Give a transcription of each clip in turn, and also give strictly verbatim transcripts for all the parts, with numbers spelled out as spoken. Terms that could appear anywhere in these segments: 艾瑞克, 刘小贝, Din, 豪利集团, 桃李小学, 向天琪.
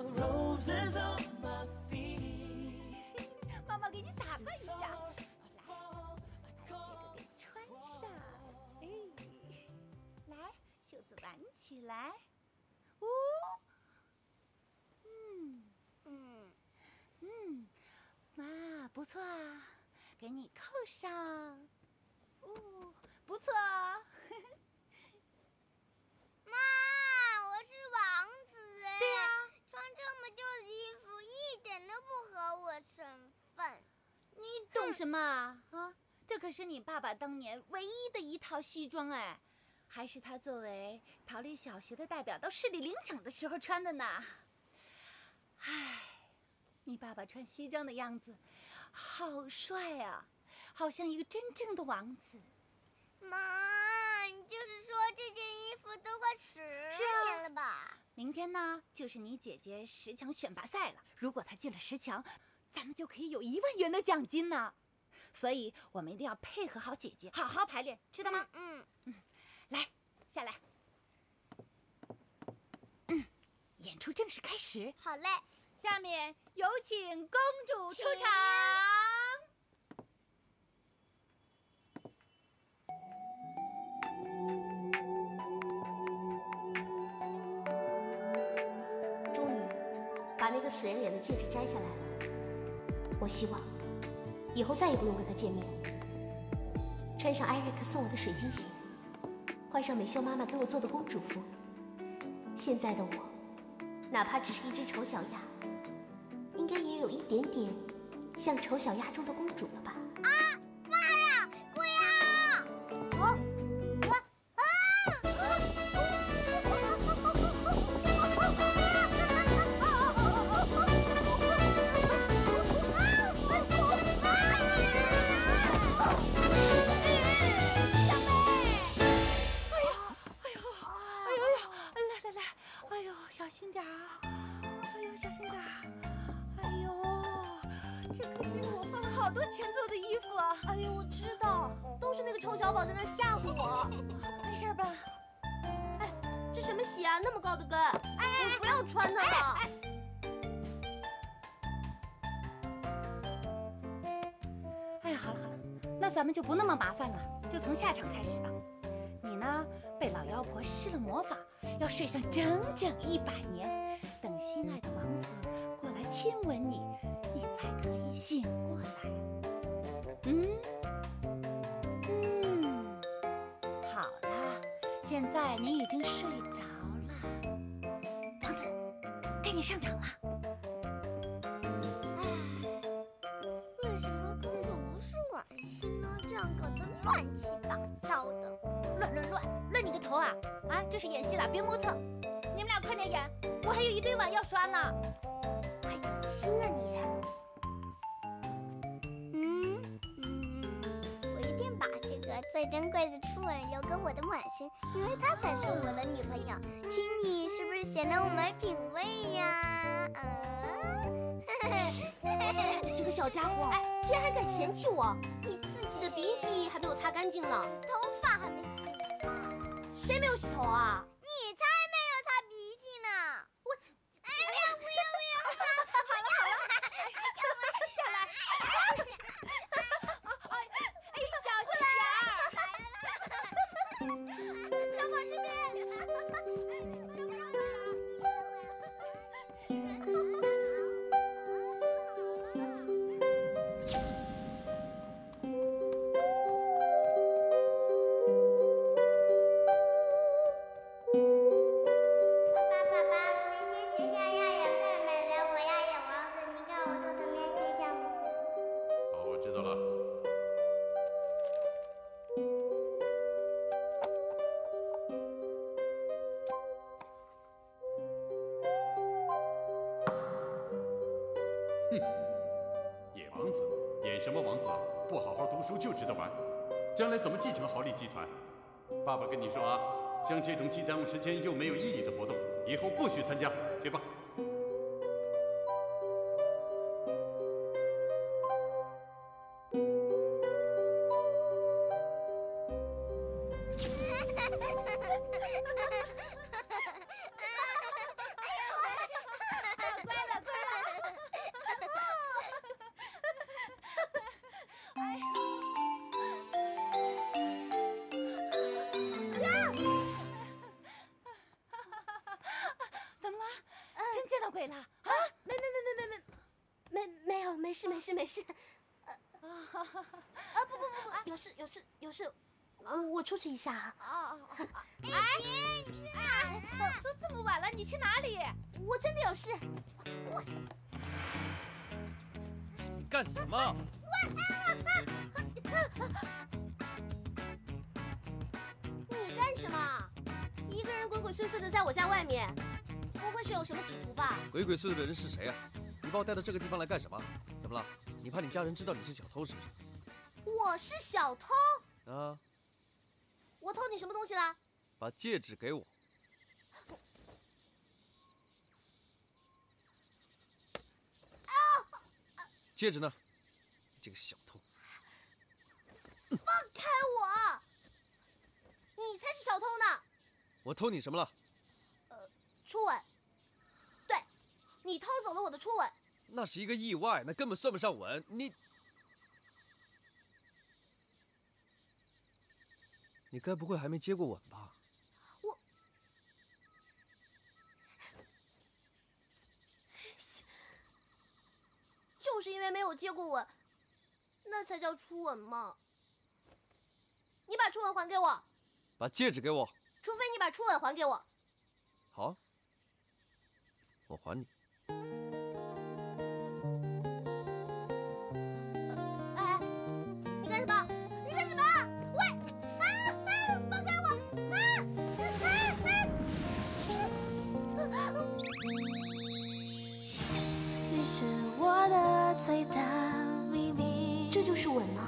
妈妈给你打扮一下，来，把这个给穿上，哎，来，袖子挽起来，呜、哦，嗯嗯嗯，妈，不错啊，给你扣上，呜、哦，不错、啊。呵呵 妈，我是王子哎。对呀、啊，穿这么旧的衣服一点都不合我身份。你懂什么啊？啊，这可是你爸爸当年唯一的一套西装哎，还是他作为桃李小学的代表到市里领奖的时候穿的呢。唉，你爸爸穿西装的样子，好帅啊，好像一个真正的王子。 妈，你就是说这件衣服都快十年了吧？啊、明天呢，就是你姐姐十强选拔赛了。如果她进了十强，咱们就可以有一万元的奖金呢。所以我们一定要配合好姐姐，好好排练，知道吗？嗯 嗯, 嗯，来，下来。嗯，演出正式开始。好嘞，下面有请公主出场。 把那个死人脸的戒指摘下来了，我希望以后再也不用跟他见面。穿上艾瑞克送我的水晶鞋，换上美秀妈妈给我做的公主服。现在的我，哪怕只是一只丑小鸭，应该也有一点点像丑小鸭中的公主了吧？啊！妈呀！鬼呀！哦。 小心点啊！哎呦，小心点啊！哎呦，这可是我花了好多钱做的衣服啊！哎呦，我知道，都是那个臭小宝在那吓唬我。没事吧？哎，这什么鞋啊，那么高的跟！哎哎，我不要穿它了。哎哎。哎呀，好了好了，那咱们就不那么麻烦了，就从下场开始吧。你呢，被老妖婆施了魔法。 要睡上整整一百年，等心爱的王子过来亲吻你，你才可以醒过来。嗯嗯，好了，现在你已经睡着了。王子，该你上场了。唉，为什么公主不是我的心呢？这样搞得乱七八糟的。 乱乱乱乱你个头啊！啊，这是演戏了，别磨蹭。你们俩快点演，我还有一堆碗要刷呢。哎，亲了你。嗯嗯，我一定把这个最珍贵的初吻留给我的满星，因为她才是我的女朋友。亲你是不是显得我没品味呀？嗯、啊，你这个小家伙，哎，竟然还敢嫌弃我！你自己的鼻涕还没有擦干净呢，头发还没。 谁没有洗头啊？你才没有擦鼻涕呢！我，哎呀，不要不要！好了好了，下来！哎哎，小心点儿！小宝这边。 将来怎么继承豪利集团？爸爸跟你说啊，像这种既耽误时间又没有意义的活动，以后不许参加，去吧。没事没事。呃啊啊不不不不，有事有事有事，我我出去一下啊。啊啊！哎，你去哪？都这么晚了，你去哪里？我真的有事。滚！你干什么？我啊！ 干什么？一个人鬼鬼祟祟的在我家外面，不会是有什么企图吧？鬼鬼祟祟的人是谁啊？你把我带到这个地方来干什么？怎么了？你怕你家人知道你是小偷是不是？我是小偷啊！我偷你什么东西了？把戒指给我。啊！戒指呢？这个小偷！放开我！ 你才是小偷呢！我偷你什么了？呃，初吻。对，你偷走了我的初吻。那是一个意外，那根本算不上吻。你，你该不会还没接过吻吧？我，就是因为没有接过吻，那才叫初吻嘛。你把初吻还给我。 把戒指给我，除非你把初吻还给我。好，我还你。哎，你干什么？你干什么？喂！啊啊！放开我！啊啊啊！你是我的最大秘密。这就是吻吗？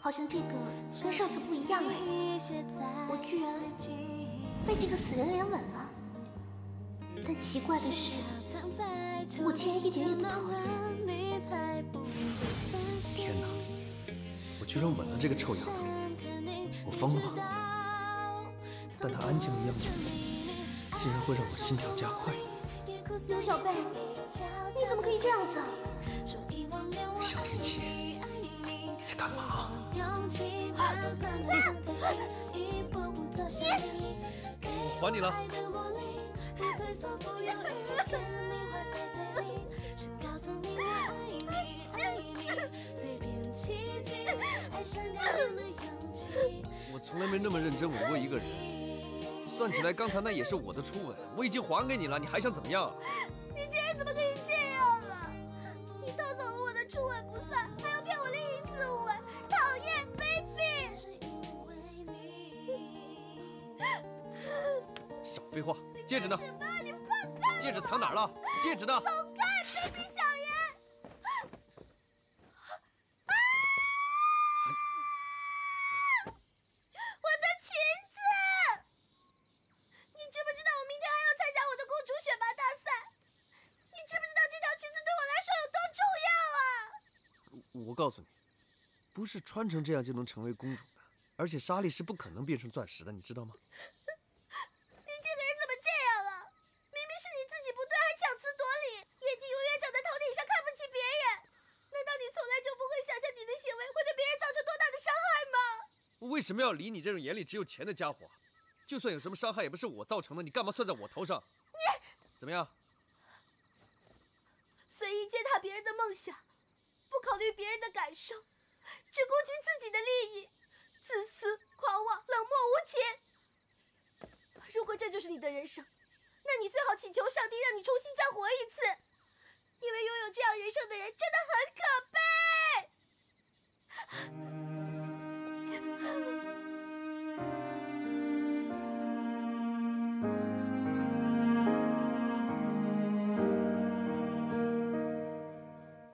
好像这个跟上次不一样哎，我居然被这个死人脸吻了。但奇怪的是，我竟然一点也不讨厌。天哪，我居然吻了这个臭丫头，我疯了吗？但她安静的样子，竟然会让我心跳加快。刘小贝，你怎么可以这样子啊？向天琪。 在干嘛啊？我还你了。我从来没那么认真吻过一个人。算起来，刚才那也是我的初吻，我已经还给你了，你还想怎么样啊？ 少废话，戒指呢？戒指藏哪儿了？戒指呢？走开，卑鄙小人！啊！我的裙子！你知不知道我明天还要参加我的公主选拔大赛？你知不知道这条裙子对我来说有多重要啊？我告诉你，不是穿成这样就能成为公主的，而且莎莉是不可能变成钻石的，你知道吗？ 为什么要理你这种眼里只有钱的家伙？就算有什么伤害，也不是我造成的，你干嘛算在我头上？你怎么样？随意践踏别人的梦想，不考虑别人的感受，只顾及自己的利益，自私、狂妄、冷漠无情。如果这就是你的人生，那你最好祈求上帝让你重新再活一次，因为拥有这样人生的人真的很可悲。